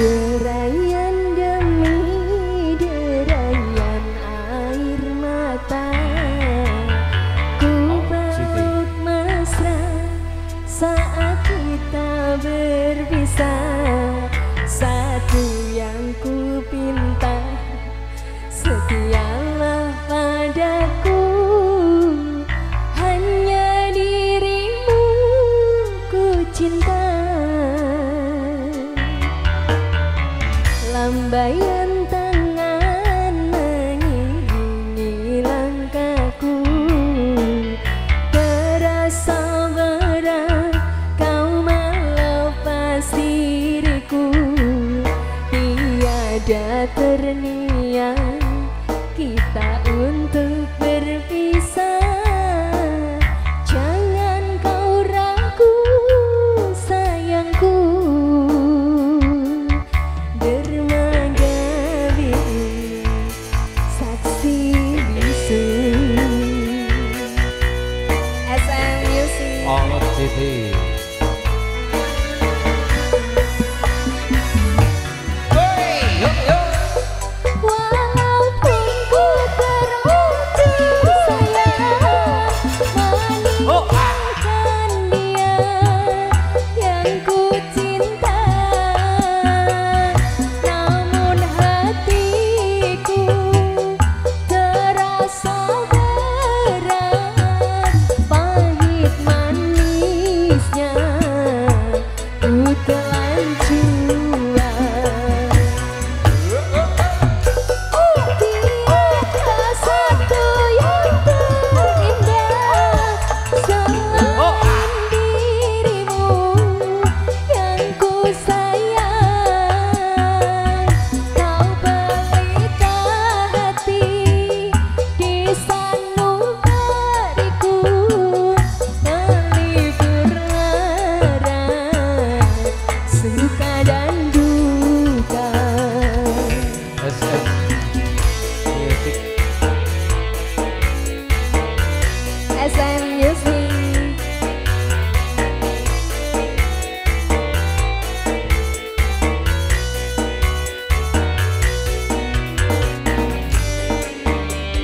Derayan demi derayan air mata, ku peluk mesra saat kita berpisah. Satu yang ku pinta, setialah padaku. Hanya dirimu ku cinta. Lambaian tangan mengirimi langkahku, terasa berat kau melepas diriku. Tiada terniat kita untuk berpisah. Jangan kau ragu sayangku. Hey.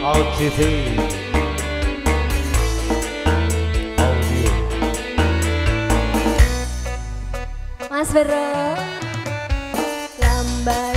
OTT Mas Vero lambai.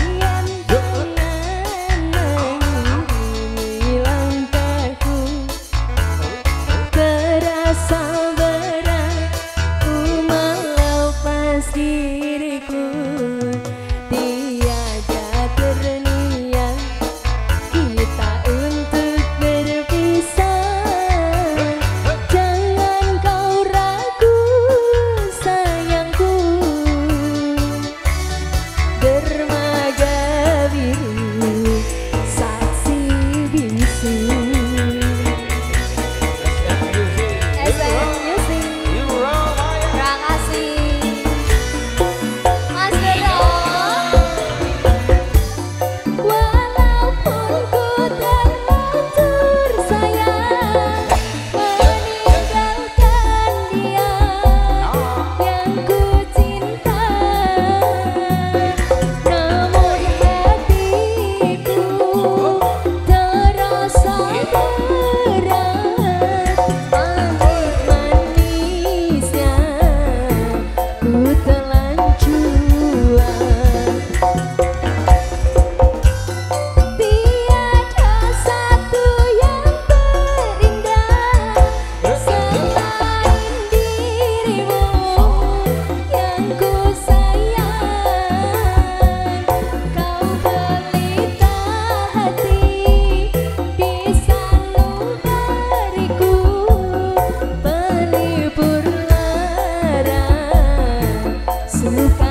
Suka